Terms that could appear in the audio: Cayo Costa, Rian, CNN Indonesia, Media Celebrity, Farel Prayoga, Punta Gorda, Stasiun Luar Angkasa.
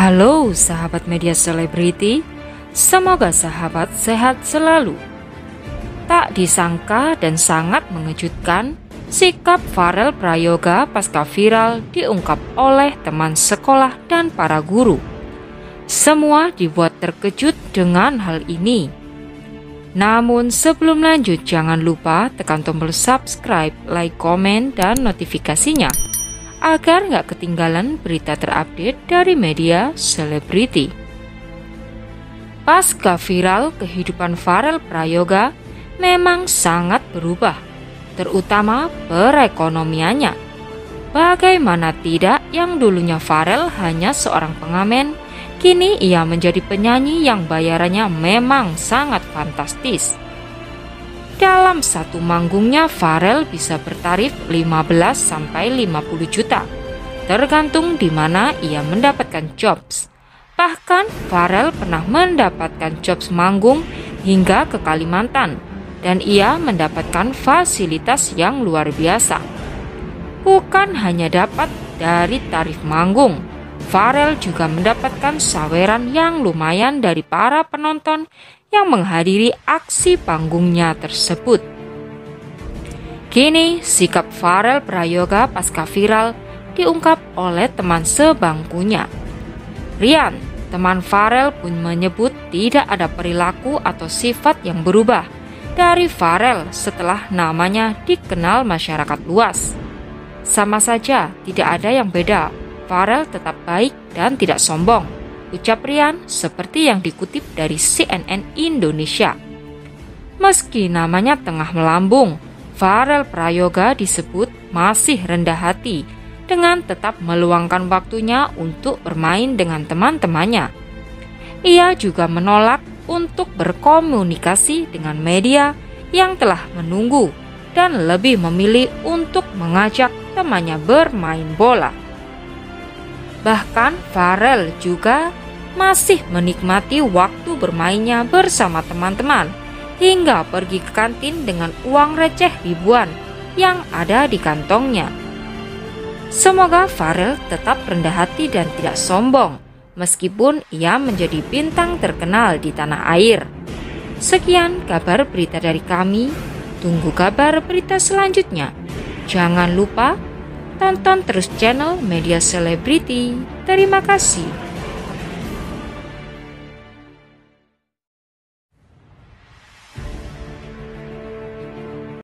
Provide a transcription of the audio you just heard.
Halo sahabat Media Celebrity, semoga sahabat sehat selalu. Tak disangka dan sangat mengejutkan, sikap Farel Prayoga pasca viral diungkap oleh teman sekolah dan para guru. Semua dibuat terkejut dengan hal ini. Namun sebelum lanjut, jangan lupa tekan tombol subscribe, like, komen, dan notifikasinya agar nggak ketinggalan berita terupdate dari Media Celebrity. Pasca viral, kehidupan Farel Prayoga memang sangat berubah, terutama perekonomiannya. Bagaimana tidak, yang dulunya Farel hanya seorang pengamen, kini ia menjadi penyanyi yang bayarannya memang sangat fantastis. Dalam satu manggungnya Farel bisa bertarif 15–50 juta, tergantung di mana ia mendapatkan jobs. Bahkan Farel pernah mendapatkan jobs manggung hingga ke Kalimantan, dan ia mendapatkan fasilitas yang luar biasa. Bukan hanya dapat dari tarif manggung, Farel juga mendapatkan saweran yang lumayan dari para penonton yang menghadiri aksi panggungnya tersebut. Kini, sikap Farel Prayoga pasca viral diungkap oleh teman sebangkunya. Rian, teman Farel, pun menyebut tidak ada perilaku atau sifat yang berubah dari Farel setelah namanya dikenal masyarakat luas. Sama saja, tidak ada yang beda. Farel tetap baik dan tidak sombong, ucap Rian seperti yang dikutip dari CNN Indonesia. Meski namanya tengah melambung, Farel Prayoga disebut masih rendah hati dengan tetap meluangkan waktunya untuk bermain dengan teman-temannya. Ia juga menolak untuk berkomunikasi dengan media yang telah menunggu dan lebih memilih untuk mengajak temannya bermain bola. Bahkan Farel juga masih menikmati waktu bermainnya bersama teman-teman hingga pergi ke kantin dengan uang receh ribuan yang ada di kantongnya. Semoga Farel tetap rendah hati dan tidak sombong meskipun ia menjadi bintang terkenal di tanah air. Sekian kabar berita dari kami. Tunggu kabar berita selanjutnya. Jangan lupa tonton terus channel Media Celebrity. Terima kasih.